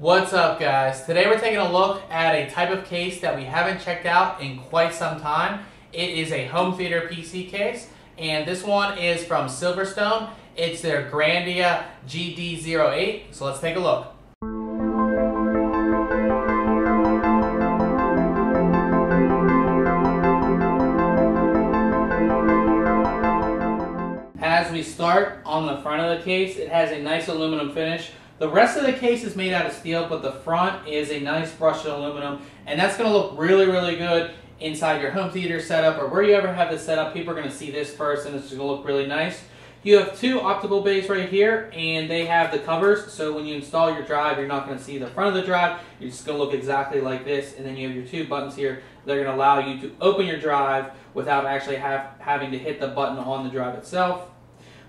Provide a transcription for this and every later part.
What's up, guys? Today we're taking a look at a type of case that we haven't checked out in quite some time. It is a home theater PC case, and this one is from Silverstone. It's their Grandia GD08, so let's take a look. As we start on the front of the case, it has a nice aluminum finish. The rest of the case is made out of steel, but the front is a nice brushed aluminum, and that's going to look really, really good inside your home theater setup or where you ever have this setup. People are going to see this first, and it's going to look really nice. You have two optical bays right here, and they have the covers, so when you install your drive, you're not going to see the front of the drive. You're just going to look exactly like this, and then you have your two buttons here. They're going to allow you to open your drive without actually having to hit the button on the drive itself.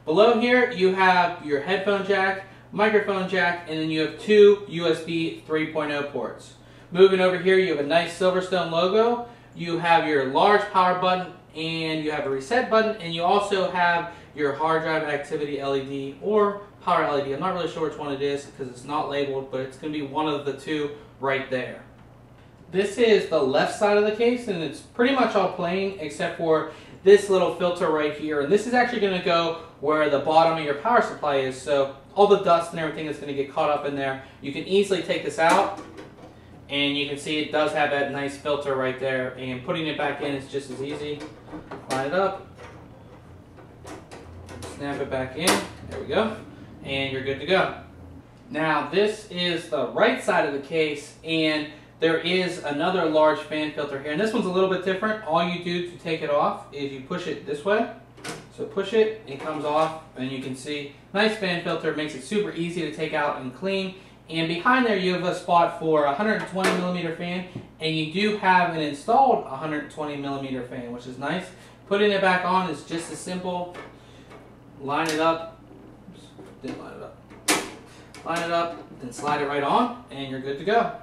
Below here, you have your headphone jack, microphone jack, and then you have two USB 3.0 ports. Moving over here, you have a nice Silverstone logo, you have your large power button, and you have a reset button, and you also have your hard drive activity LED or power LED. I'm not really sure which one it is because it's not labeled, but it's going to be one of the two right there. This is the left side of the case, and it's pretty much all plain except for this little filter right here, and this is actually going to go where the bottom of your power supply is, so all the dust and everything that's going to get caught up in there, you can easily take this out, and you can see it does have that nice filter right there, and putting it back in is just as easy. Line it up, snap it back in, there we go, and you're good to go. Now this is the right side of the case, and there is another large fan filter here, and this one's a little bit different. All you do to take it off is you push it this way. So push it, it comes off, and you can see nice fan filter. Makes it super easy to take out and clean. And behind there you have a spot for a 120 millimeter fan, and you do have an installed 120 millimeter fan, which is nice. Putting it back on is just as simple. Line it up. Oops, didn't line it up. Line it up, then slide it right on, and you're good to go.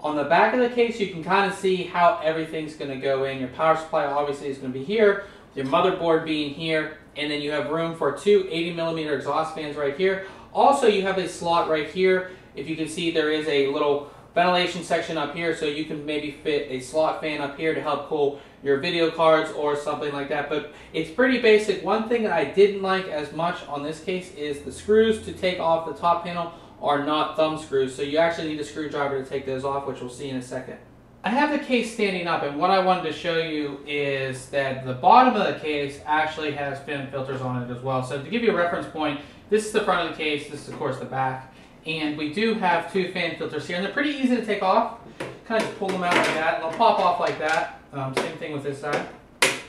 On the back of the case, you can kind of see how everything's going to go in. Your power supply obviously is going to be here, your motherboard being here, and then you have room for two 80 millimeter exhaust fans right here. Also, you have a slot right here. If you can see, there is a little ventilation section up here, so you can maybe fit a slot fan up here to help cool your video cards or something like that, but it's pretty basic. One thing that I didn't like as much on this case is the screws to take off the top panel are not thumb screws, so you actually need a screwdriver to take those off, which we'll see in a second. I have the case standing up, and what I wanted to show you is that the bottom of the case actually has fan filters on it as well. So to give you a reference point, this is the front of the case, this is of course the back, and we do have two fan filters here, and they're pretty easy to take off. Kind of just pull them out like that, and they'll pop off like that. Same thing with this side. Just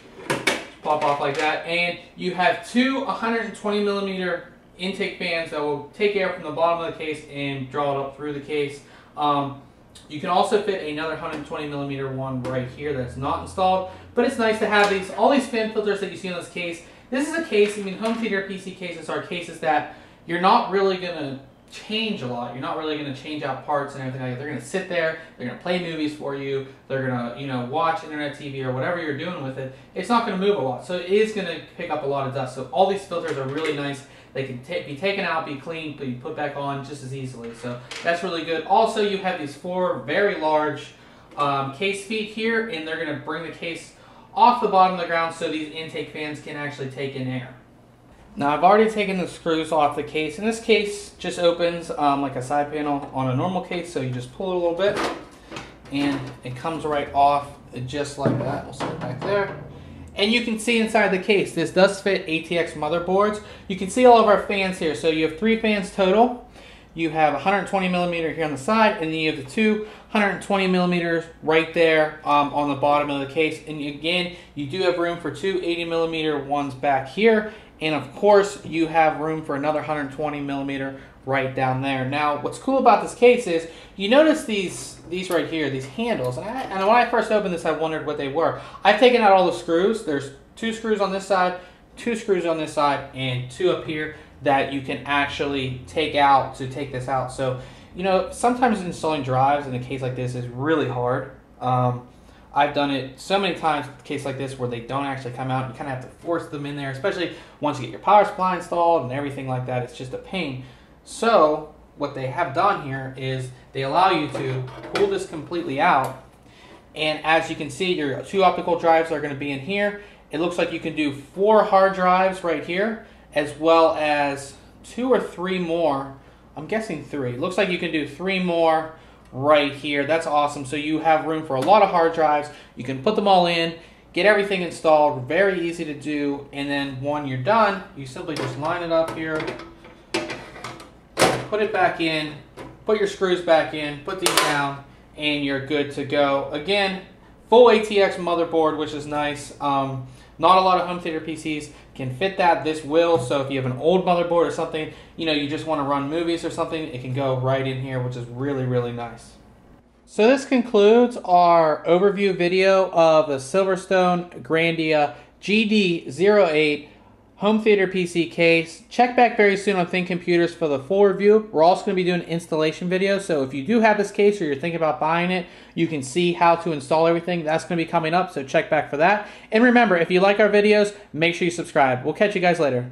pop off like that, and you have two 120 millimeter intake fans that will take air from the bottom of the case and draw it up through the case. You can also fit another 120 millimeter one right here that's not installed, but it's nice to have these. All these fan filters that you see on this case, this is a case, I mean, home theater PC cases are cases that you're not really going to change a lot. You're not really going to change out parts and everything like that. They're going to sit there, they're going to play movies for you, they're going to, you know, watch internet TV or whatever you're doing with it. It's not going to move a lot, so it is going to pick up a lot of dust. So all these filters are really nice. They can be taken out, be cleaned, be put back on just as easily. So that's really good. Also, you have these four very large case feet here, and they're going to bring the case off the bottom of the ground so these intake fans can actually take in air. Now, I've already taken the screws off the case, and this case just opens like a side panel on a normal case, so you just pull it a little bit, and it comes right off just like that. We'll set it back there. And you can see inside the case, this does fit ATX motherboards. You can see all of our fans here. So you have three fans total. You have 120 millimeter here on the side, and then you have the two 120 millimeters right there on the bottom of the case. And again, you do have room for two 80 millimeter ones back here. And of course, you have room for another 120 millimeter right down there. Now, what's cool about this case is you notice these right here, these handles. And when I first opened this, I wondered what they were. I've taken out all the screws. There's two screws on this side, two screws on this side, and two up here that you can actually take out to take this out. So, you know, sometimes installing drives in a case like this is really hard. I've done it so many times with a case like this where they don't actually come out. You kind of have to force them in there, especially once you get your power supply installed and everything like that. It's just a pain. So what they have done here is they allow you to pull this completely out, and as you can see, your two optical drives are going to be in here. It looks like you can do 4 hard drives right here, as well as 2 or 3 more. I'm guessing 3. It looks like you can do 3 more right here. That's awesome. So you have room for a lot of hard drives. You can put them all in, get everything installed, very easy to do, and then when you're done, you simply just line it up here, put it back in, put your screws back in, put these down, and you're good to go. Again, full ATX motherboard, which is nice. Not a lot of home theater PCs can fit that. This will, so if you have an old motherboard or something, you know, you just want to run movies or something, it can go right in here, which is really, really nice. So this concludes our overview video of the Silverstone Grandia GD08 home theater PC case. Check back very soon on Think Computers for the full review. We're also going to be doing installation videos, so if you do have this case or you're thinking about buying it, you can see how to install everything. That's going to be coming up, so check back for that. And remember, if you like our videos, make sure you subscribe. We'll catch you guys later.